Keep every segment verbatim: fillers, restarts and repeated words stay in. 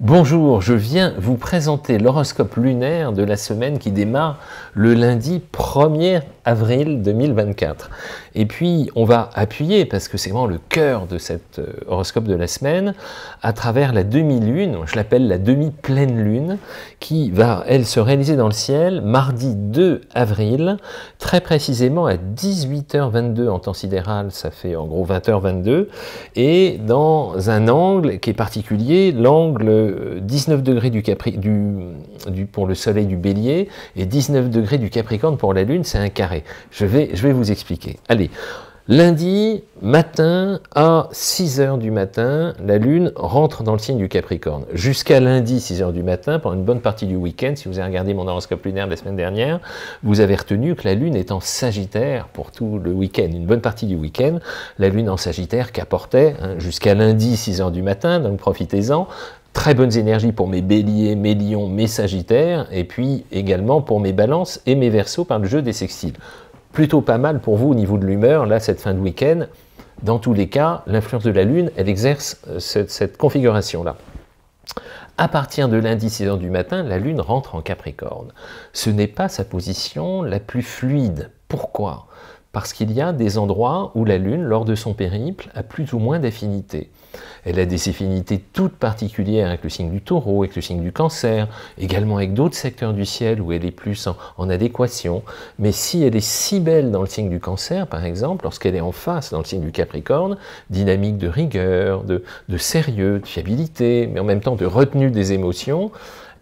Bonjour, je viens vous présenter l'horoscope lunaire de la semaine qui démarre le lundi premier avril deux mille vingt-quatre. Et puis, on va appuyer, parce que c'est vraiment le cœur de cet horoscope de la semaine, à travers la demi-lune, je l'appelle la demi-pleine lune, qui va, elle, se réaliser dans le ciel mardi deux avril, très précisément à dix-huit heures vingt-deux en temps sidéral, ça fait en gros vingt heures vingt-deux, et dans un angle qui est particulier, l'angle dix-neuf degrés du Capri, du, du, pour le soleil du bélier et dix-neuf degrés du Capricorne pour la lune, c'est un carré. Je vais, je vais vous expliquer. Allez, lundi matin à six heures du matin, la lune rentre dans le signe du Capricorne. Jusqu'à lundi six heures du matin, pendant une bonne partie du week-end, si vous avez regardé mon horoscope lunaire de la semaine dernière, vous avez retenu que la lune est en Sagittaire pour tout le week-end, une bonne partie du week-end, la lune en Sagittaire qu'apportait hein, jusqu'à lundi six heures du matin, donc profitez-en. Très bonnes énergies pour mes béliers, mes lions, mes sagittaires, et puis également pour mes balances et mes verseaux par le jeu des sextiles. Plutôt pas mal pour vous au niveau de l'humeur, là, cette fin de week-end. Dans tous les cas, l'influence de la Lune, elle exerce cette, cette configuration-là. À partir de lundi six heures du matin, la Lune rentre en Capricorne. Ce n'est pas sa position la plus fluide. Pourquoi? Parce qu'il y a des endroits où la Lune, lors de son périple, a plus ou moins d'affinités. Elle a des affinités toutes particulières avec le signe du taureau, avec le signe du cancer, également avec d'autres secteurs du ciel où elle est plus en, en adéquation. Mais si elle est si belle dans le signe du cancer, par exemple, lorsqu'elle est en face dans le signe du Capricorne, dynamique de rigueur, de, de sérieux, de fiabilité, mais en même temps de retenue des émotions,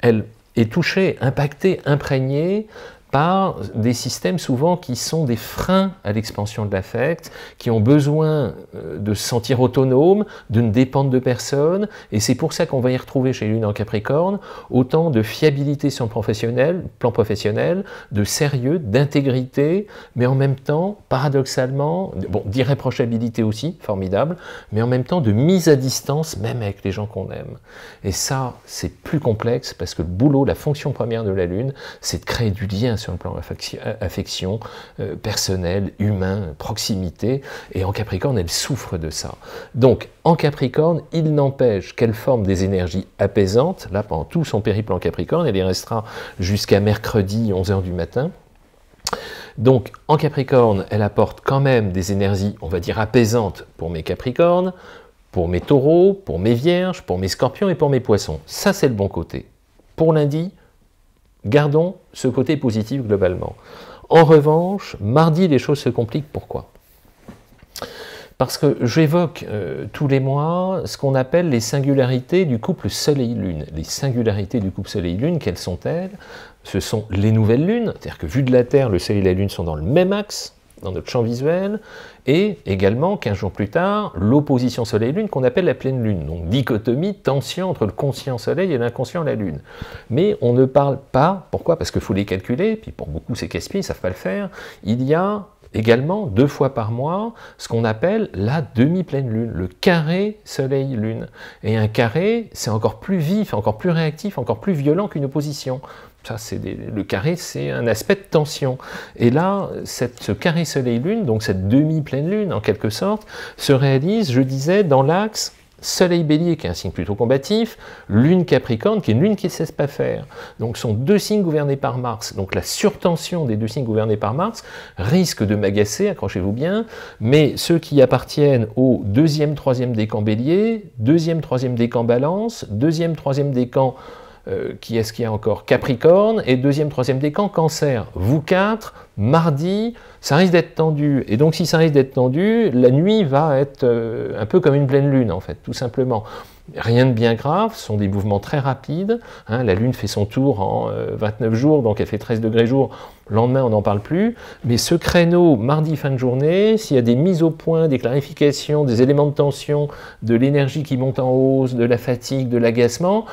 elle est touchée, impactée, imprégnée, par des systèmes souvent qui sont des freins à l'expansion de l'affect, qui ont besoin de se sentir autonome, de ne dépendre de personne, et c'est pour ça qu'on va y retrouver chez Lune en Capricorne autant de fiabilité sur le professionnel, plan professionnel, de sérieux, d'intégrité, mais en même temps, paradoxalement, bon, d'irréprochabilité aussi, formidable, mais en même temps de mise à distance, même avec les gens qu'on aime. Et ça, c'est plus complexe, parce que le boulot, la fonction première de la Lune, c'est de créer du lien sur le plan affection, affection euh, personnel, humain, proximité, et en Capricorne, elle souffre de ça. Donc, en Capricorne, il n'empêche qu'elle forme des énergies apaisantes, là, pendant tout son périple en Capricorne, elle y restera jusqu'à mercredi, onze heures du matin. Donc, en Capricorne, elle apporte quand même des énergies, on va dire, apaisantes pour mes Capricornes, pour mes Taureaux, pour mes Vierges, pour mes Scorpions et pour mes Poissons. Ça, c'est le bon côté. Pour lundi, gardons ce côté positif globalement. En revanche, mardi, les choses se compliquent. Pourquoi? Parce que j'évoque euh, tous les mois ce qu'on appelle les singularités du couple Soleil-Lune. Les singularités du couple Soleil-Lune, quelles sont-elles? Ce sont les nouvelles lunes, c'est-à-dire que vu de la Terre, le Soleil et la Lune sont dans le même axe, dans notre champ visuel, et également, quinze jours plus tard, l'opposition Soleil-Lune qu'on appelle la pleine Lune, donc dichotomie, tension entre le conscient Soleil et l'inconscient la Lune. Mais on ne parle pas, pourquoi? Parce qu'il faut les calculer, puis pour beaucoup c'est casse-pieds, ils ne savent pas le faire, il y a également, deux fois par mois, ce qu'on appelle la demi-pleine lune, le carré soleil-lune. Et un carré, c'est encore plus vif, encore plus réactif, encore plus violent qu'une opposition. Ça, c'est des... Le carré, c'est un aspect de tension. Et là, cette, ce carré soleil-lune, donc cette demi-pleine lune, en quelque sorte, se réalise, je disais, dans l'axe Soleil Bélier, qui est un signe plutôt combatif, Lune Capricorne, qui est une Lune qui ne cesse pas faire. Donc, ce sont deux signes gouvernés par Mars. Donc, la surtension des deux signes gouvernés par Mars risque de m'agacer, accrochez-vous bien, mais ceux qui appartiennent au deuxième, troisième décan Bélier, deuxième, troisième décan Balance, deuxième, troisième décan Euh, qui est-ce qu'il y a encore? Capricorne, et deuxième, troisième décan, Cancer. Vous quatre, mardi, ça risque d'être tendu. Et donc, si ça risque d'être tendu, la nuit va être euh, un peu comme une pleine lune, en fait, tout simplement. Rien de bien grave, ce sont des mouvements très rapides. Hein, la lune fait son tour en euh, vingt-neuf jours, donc elle fait treize degrés jour. Le lendemain, on n'en parle plus. Mais ce créneau, mardi, fin de journée, s'il y a des mises au point, des clarifications, des éléments de tension, de l'énergie qui monte en hausse, de la fatigue, de l'agacement,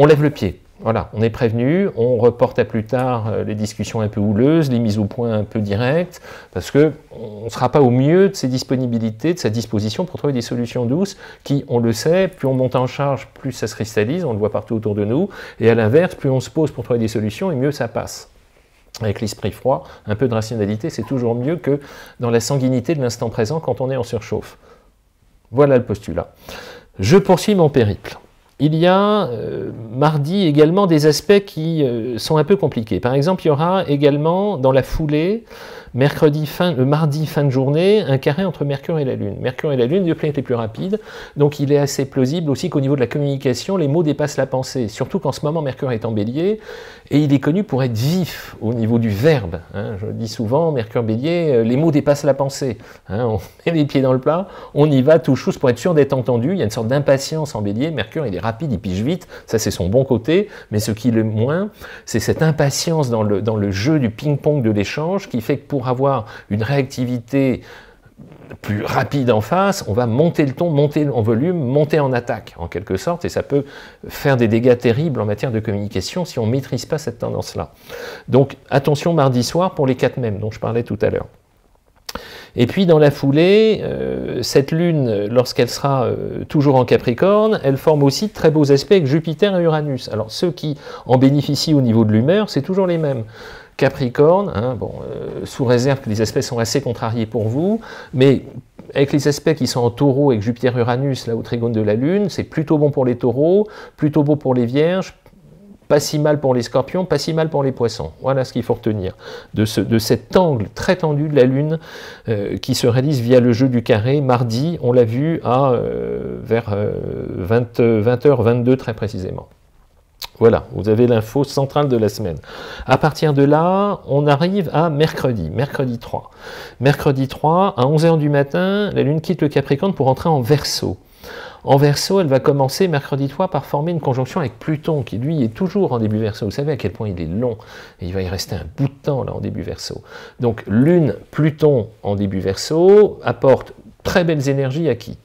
on lève le pied, voilà, on est prévenu, on reporte à plus tard les discussions un peu houleuses, les mises au point un peu directes, parce qu'on ne sera pas au mieux de ses disponibilités, de sa disposition pour trouver des solutions douces qui, on le sait, plus on monte en charge, plus ça se cristallise, on le voit partout autour de nous, et à l'inverse, plus on se pose pour trouver des solutions et mieux ça passe. Avec l'esprit froid, un peu de rationalité, c'est toujours mieux que dans la sanguinité de l'instant présent quand on est en surchauffe. Voilà le postulat. Je poursuis mon périple. Il y a euh, mardi également des aspects qui euh, sont un peu compliqués. Par exemple, il y aura également dans la foulée, mercredi fin, euh, mardi fin de journée, un carré entre Mercure et la Lune. Mercure et la Lune, deux planètes les plus rapides, donc il est assez plausible aussi qu'au niveau de la communication, les mots dépassent la pensée, surtout qu'en ce moment Mercure est en Bélier, et il est connu pour être vif au niveau du verbe. Hein. Je dis souvent, Mercure Bélier, euh, les mots dépassent la pensée. Hein. On met les pieds dans le plat, on y va tout chose pour être sûr d'être entendu, il y a une sorte d'impatience en Bélier, Mercure il est rapide, il pige vite, ça c'est son bon côté, mais ce qui le moins, c'est cette impatience dans le, dans le jeu du ping-pong de l'échange qui fait que pour pour avoir une réactivité plus rapide en face, on va monter le ton, monter en volume, monter en attaque, en quelque sorte, et ça peut faire des dégâts terribles en matière de communication si on ne maîtrise pas cette tendance-là. Donc attention mardi soir pour les quatre mêmes dont je parlais tout à l'heure. Et puis dans la foulée, euh, cette lune, lorsqu'elle sera euh, toujours en Capricorne, elle forme aussi de très beaux aspects avec Jupiter et Uranus. Alors ceux qui en bénéficient au niveau de l'humeur, c'est toujours les mêmes. Capricorne, hein, bon, euh, sous réserve que les aspects sont assez contrariés pour vous, mais avec les aspects qui sont en taureau, avec Jupiter-Uranus, là au trigone de la Lune, c'est plutôt bon pour les taureaux, plutôt beau pour les vierges, pas si mal pour les scorpions, pas si mal pour les poissons. Voilà ce qu'il faut retenir de, ce, de cet angle très tendu de la Lune euh, qui se réalise via le jeu du carré. Mardi, on l'a vu, à euh, vers euh, vingt heures vingt-deux très précisément. Voilà, vous avez l'info centrale de la semaine. À partir de là, on arrive à mercredi, mercredi trois. Mercredi trois, à onze heures du matin, la Lune quitte le Capricorne pour entrer en Verseau. En Verseau, elle va commencer mercredi trois par former une conjonction avec Pluton, qui lui est toujours en début Verseau. Vous savez à quel point il est long, et il va y rester un bout de temps là en début Verseau. Donc Lune, Pluton en début Verseau apporte très belles énergies à qui ?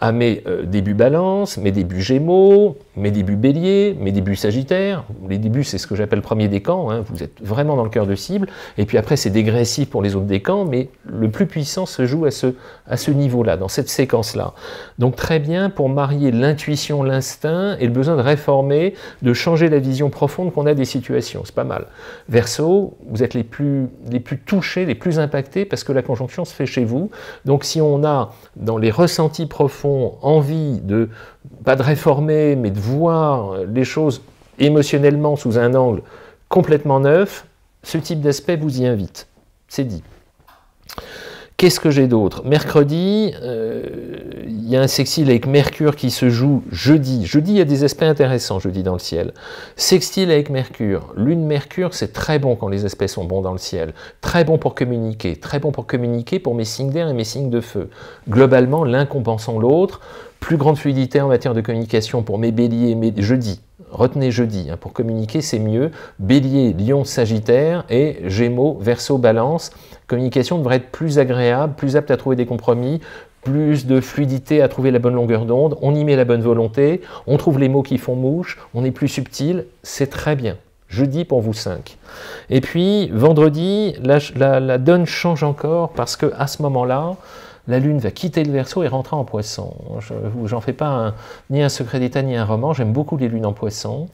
à mes euh, débuts balance, mes débuts gémeaux, mes débuts bélier, mes débuts sagittaire. Les débuts, c'est ce que j'appelle premier décan, hein, vous êtes vraiment dans le cœur de cible, et puis après c'est dégressif pour les autres décans, mais le plus puissant se joue à ce, à ce niveau-là, dans cette séquence-là. Donc très bien pour marier l'intuition, l'instinct, et le besoin de réformer, de changer la vision profonde qu'on a des situations, c'est pas mal. Verseau, vous êtes les plus, les plus touchés, les plus impactés, parce que la conjonction se fait chez vous, donc si on a dans les ressentis profond, envie de, pas de réformer, mais de voir les choses émotionnellement sous un angle complètement neuf, ce type d'aspect vous y invite. C'est dit. Qu'est-ce que j'ai d'autre? Mercredi, il euh, y a un sextile avec Mercure qui se joue jeudi. Jeudi, il y a des aspects intéressants, jeudi, dans le ciel. Sextile avec Mercure. Lune-Mercure, c'est très bon quand les aspects sont bons dans le ciel. Très bon pour communiquer. Très bon pour communiquer pour mes signes d'air et mes signes de feu. Globalement, l'un compensant l'autre. Plus grande fluidité en matière de communication pour mes béliers et mes jeudi. Retenez jeudi, hein, pour communiquer c'est mieux. Bélier, lion, sagittaire et gémeaux, verseau, balance. Communication devrait être plus agréable, plus apte à trouver des compromis, plus de fluidité à trouver la bonne longueur d'onde. On y met la bonne volonté, on trouve les mots qui font mouche, on est plus subtil, c'est très bien. Jeudi pour vous cinq. Et puis vendredi, la, la, la donne change encore parce que à ce moment-là, la Lune va quitter le Verseau et rentrer en Poisson. Je n'en fais pas un, ni un secret d'État, ni un roman, j'aime beaucoup les lunes en Poisson.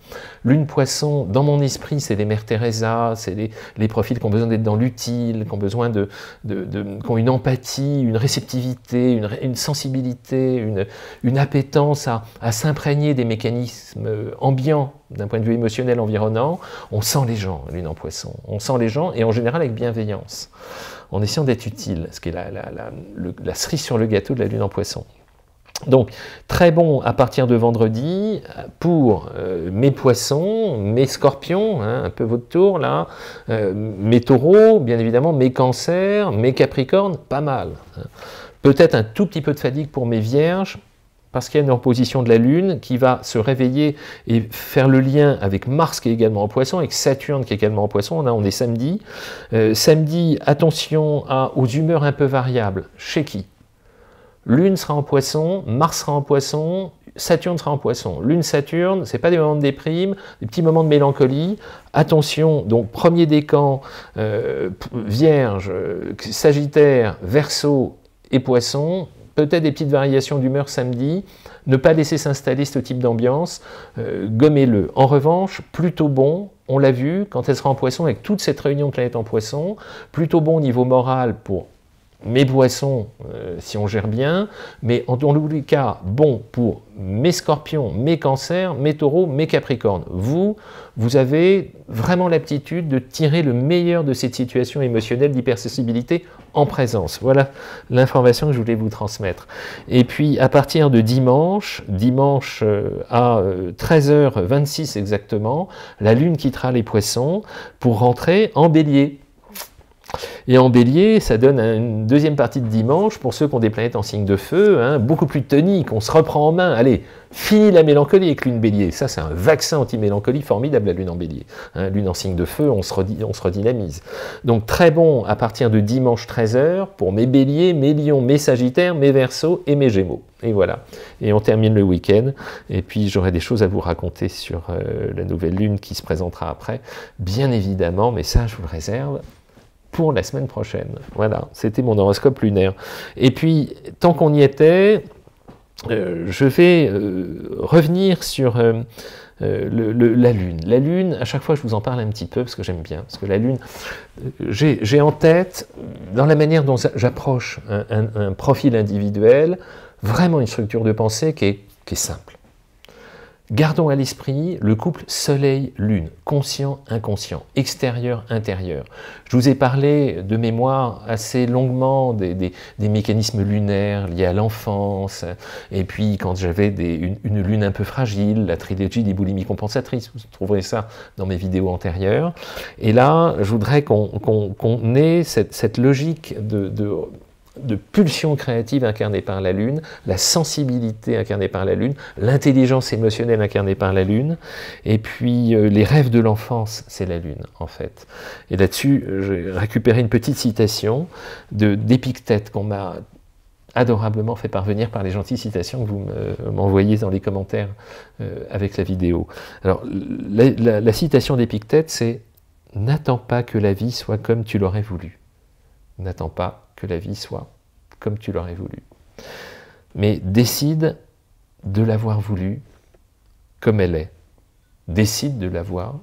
Lune Poisson, dans mon esprit, c'est les Mères Teresa, c'est les, les profils qui ont besoin d'être dans l'utile, qui ont besoin de, de, de, qui ont une empathie, une réceptivité, une, une sensibilité, une, une appétence à, à s'imprégner des mécanismes ambiants, d'un point de vue émotionnel environnant. On sent les gens, Lune en Poisson, on sent les gens, et en général avec bienveillance, en essayant d'être utile, ce qui est la, la, la, le, la cerise sur le gâteau de la Lune en Poisson. Donc, très bon à partir de vendredi pour euh, mes poissons, mes scorpions, hein, un peu votre tour là, euh, mes taureaux, bien évidemment, mes cancers, mes capricornes, pas mal. Peut-être un tout petit peu de fatigue pour mes vierges, parce qu'il y a une opposition de la Lune qui va se réveiller et faire le lien avec Mars qui est également en Poisson, avec Saturne qui est également en Poisson. Là, on est samedi. Euh, samedi, attention à, aux humeurs un peu variables. Chez qui? Lune sera en Poisson, Mars sera en Poisson, Saturne sera en Poisson. Lune, Saturne, c'est pas des moments de déprime, des petits moments de mélancolie. Attention, donc premier décan, euh, Vierge, Sagittaire, Verseau et Poisson. Peut-être des petites variations d'humeur samedi, ne pas laisser s'installer ce type d'ambiance, euh, gommez-le. En revanche, plutôt bon, on l'a vu, quand elle sera en poisson, avec toute cette réunion de planètes en poisson, plutôt bon au niveau moral pour mes poissons, euh, si on gère bien, mais en tous les cas, bon pour mes scorpions, mes cancers, mes taureaux, mes capricornes. Vous, vous avez vraiment l'aptitude de tirer le meilleur de cette situation émotionnelle d'hypersensibilité en présence. Voilà l'information que je voulais vous transmettre. Et puis, à partir de dimanche, dimanche à treize heures vingt-six exactement, la lune quittera les poissons pour rentrer en bélier. Et en bélier, ça donne une deuxième partie de dimanche pour ceux qui ont des planètes en signe de feu, hein, beaucoup plus tonique, on se reprend en main, allez, fini la mélancolie avec lune bélier, ça c'est un vaccin anti-mélancolie formidable la lune en bélier, hein, lune en signe de feu, on se, on se redynamise. Donc très bon à partir de dimanche treize heures pour mes béliers, mes lions, mes sagittaires, mes verseaux et mes gémeaux. Et voilà, et on termine le week-end, et puis j'aurai des choses à vous raconter sur euh, la nouvelle lune qui se présentera après, bien évidemment, mais ça je vous le réserve pour la semaine prochaine. Voilà, c'était mon horoscope lunaire. Et puis, tant qu'on y était, euh, je vais euh, revenir sur euh, euh, le, le, la Lune. La Lune, à chaque fois, je vous en parle un petit peu, parce que j'aime bien, parce que la Lune, euh, j'ai en tête, dans la manière dont j'approche un, un, un profil individuel, vraiment une structure de pensée qui est, qui est simple. Gardons à l'esprit le couple soleil-lune, conscient-inconscient, extérieur-intérieur. Je vous ai parlé de mémoire assez longuement des, des, des mécanismes lunaires liés à l'enfance, et puis quand j'avais une, une lune un peu fragile, la trilogie des boulimies compensatrices, vous trouverez ça dans mes vidéos antérieures. Et là, je voudrais qu'on qu'on, qu'on ait cette, cette logique de... de de pulsion créative incarnée par la Lune, la sensibilité incarnée par la Lune, l'intelligence émotionnelle incarnée par la Lune, et puis euh, les rêves de l'enfance, c'est la Lune, en fait. Et là-dessus, j'ai récupéré une petite citation d'Épictète qu'on m'a adorablement fait parvenir par les gentilles citations que vous m'envoyez dans les commentaires euh, avec la vidéo. Alors, la, la, la citation d'Épictète, c'est « N'attends pas que la vie soit comme tu l'aurais voulu. N'attends pas que la vie soit comme tu l'aurais voulu. Mais décide de l'avoir voulu comme elle est. Décide de l'avoir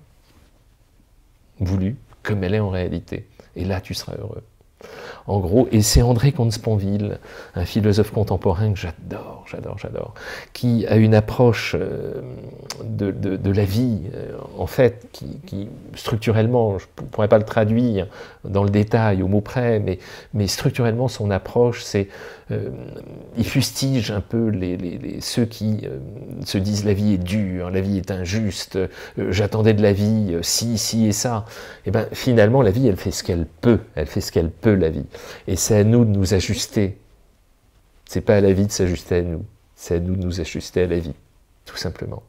voulu comme elle est en réalité. Et là, tu seras heureux. » En gros, et c'est André Comte-Sponville, un philosophe contemporain que j'adore, j'adore, j'adore, qui a une approche de, de, de la vie, en fait, qui, qui structurellement, je ne pourrais pas le traduire dans le détail, au mot près, mais, mais structurellement, son approche, c'est, euh, il fustige un peu les, les, les, ceux qui euh, se disent « la vie est dure, la vie est injuste, euh, j'attendais de la vie, euh, si, si et ça ». Et bien, finalement, la vie, elle fait ce qu'elle peut, elle fait ce qu'elle peut, la vie. Et c'est à nous de nous ajuster. C'est pas à la vie de s'ajuster à nous, c'est à nous de nous ajuster à la vie, tout simplement.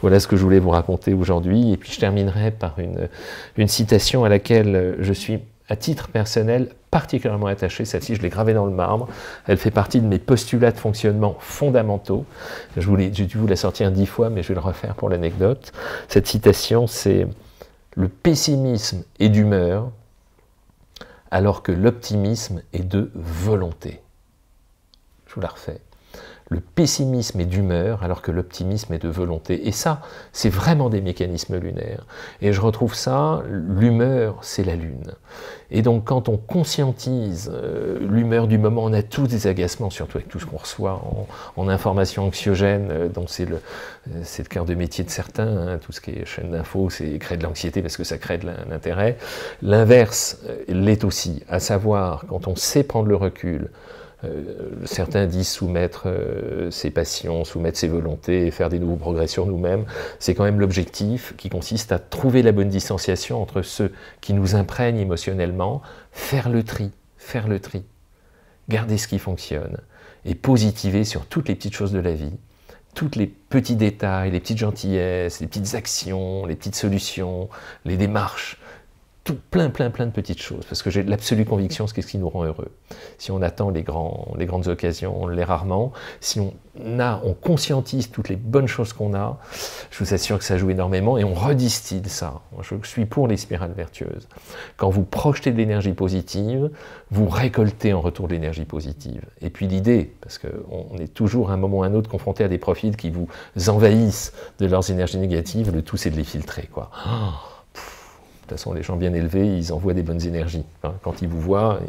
Voilà ce que je voulais vous raconter aujourd'hui, et puis je terminerai par une, une citation à laquelle je suis, à titre personnel, particulièrement attaché. Celle-ci, je l'ai gravée dans le marbre, elle fait partie de mes postulats de fonctionnement fondamentaux. Je voulais, j'ai dû vous la sortir dix fois, mais je vais le refaire pour l'anecdote. Cette citation, c'est « Le pessimisme est d'humeur, alors que l'optimisme est de volonté. » Je vous la refais. Le pessimisme est d'humeur, alors que l'optimisme est de volonté. Et ça, c'est vraiment des mécanismes lunaires. Et je retrouve ça, l'humeur, c'est la lune. Et donc, quand on conscientise euh, l'humeur du moment, on a tous des agacements, surtout avec tout ce qu'on reçoit en, en information anxiogène, euh, donc c'est le, euh, le cœur de métier de certains, hein, tout ce qui est chaîne d'infos, c'est créer de l'anxiété parce que ça crée de l'intérêt. L'inverse euh, l'est aussi, à savoir, quand on sait prendre le recul, Euh, certains disent soumettre euh, ses passions, soumettre ses volontés et faire des nouveaux progrès sur nous-mêmes, c'est quand même l'objectif qui consiste à trouver la bonne distanciation entre ceux qui nous imprègnent émotionnellement, faire le tri, faire le tri, garder ce qui fonctionne et positiver sur toutes les petites choses de la vie, tous les petits détails, les petites gentillesses, les petites actions, les petites solutions, les démarches, plein, plein, plein de petites choses, parce que j'ai l'absolue conviction que c'est ce qui nous rend heureux. Si on attend les, grands, les grandes occasions, on l'est rarement. Si on, a, on conscientise toutes les bonnes choses qu'on a, je vous assure que ça joue énormément, et on redistille ça. Moi, je suis pour les spirales vertueuses. Quand vous projetez de l'énergie positive, vous récoltez en retour de l'énergie positive. Et puis l'idée, parce qu'on est toujours à un moment ou à un autre confronté à des profils qui vous envahissent de leurs énergies négatives, le tout c'est de les filtrer, quoi. Oh, toute façon, les gens bien élevés, ils envoient des bonnes énergies. Hein. Quand ils vous voient,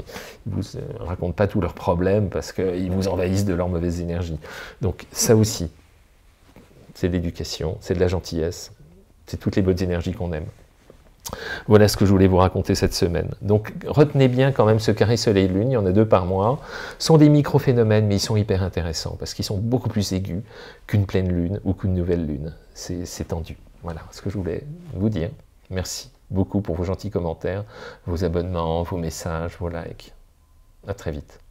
ils ne vous racontent pas tous leurs problèmes parce qu'ils vous envahissent de leurs mauvaises énergies. Donc ça aussi, c'est de l'éducation, c'est de la gentillesse, c'est toutes les bonnes énergies qu'on aime. Voilà ce que je voulais vous raconter cette semaine. Donc retenez bien quand même ce carré soleil-lune, il y en a deux par mois. Ce sont des micro-phénomènes, mais ils sont hyper intéressants, parce qu'ils sont beaucoup plus aigus qu'une pleine lune ou qu'une nouvelle lune. C'est tendu. Voilà ce que je voulais vous dire. Merci beaucoup pour vos gentils commentaires, vos abonnements, vos messages, vos likes. À très vite.